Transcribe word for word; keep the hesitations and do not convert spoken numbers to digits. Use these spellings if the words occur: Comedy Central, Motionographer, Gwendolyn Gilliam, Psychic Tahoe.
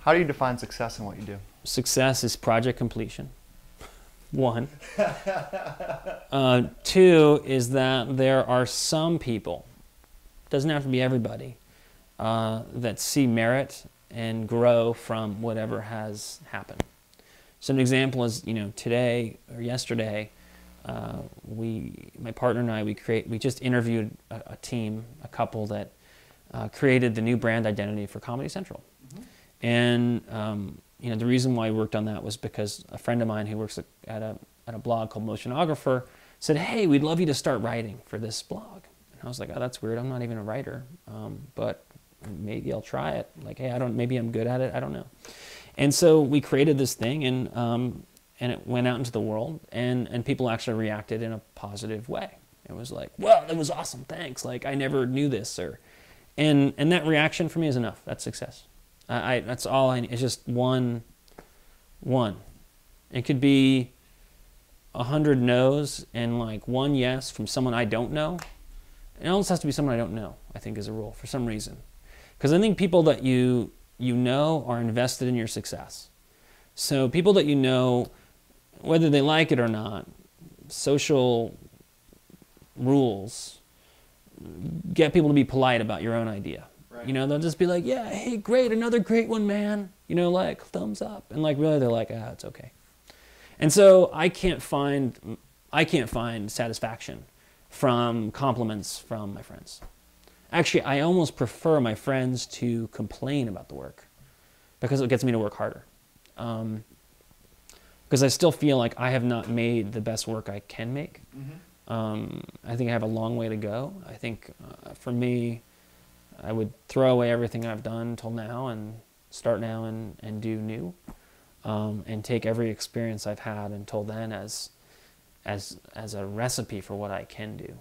How do you define success in what you do? Success is project completion, one. uh, two is that there are some people, doesn't have to be everybody, uh, that see merit and grow from whatever has happened. So an example is, you know, today or yesterday, uh, we, my partner and I, we create, we just interviewed a, a team, a couple that uh, created the new brand identity for Comedy Central. Mm-hmm. And um, you know, the reason why we worked on that was because a friend of mine who works at a at a blog called Motionographer said, "Hey, we'd love you to start writing for this blog." And I was like, "Oh, that's weird. I'm not even a writer, um, but maybe I'll try it. Like, hey, I don't. Maybe I'm good at it. I don't know." And so we created this thing, and um, and it went out into the world, and and people actually reacted in a positive way. It was like, "Wow, that was awesome. Thanks. Like, I never knew this, or," and and that reaction for me is enough. That's success. I, that's all I need. It's just one, one. It could be a hundred no's and like one yes from someone I don't know. It almost has to be someone I don't know, I think, is a rule for some reason. Because I think people that you, you know are invested in your success. So people that you know, whether they like it or not, social rules get people to be polite about your own idea. You know, they'll just be like, yeah, hey, great, another great one, man. You know, like, thumbs up. And like, really, they're like, ah, it's okay. And so I can't find, I can't find satisfaction from compliments from my friends. Actually, I almost prefer my friends to complain about the work because it gets me to work harder. Um, because I still feel like I have not made the best work I can make. Mm-hmm. um, I think I have a long way to go. I think uh, for me, I would throw away everything I've done till now and start now and, and do new, um, and take every experience I've had until then as, as, as a recipe for what I can do.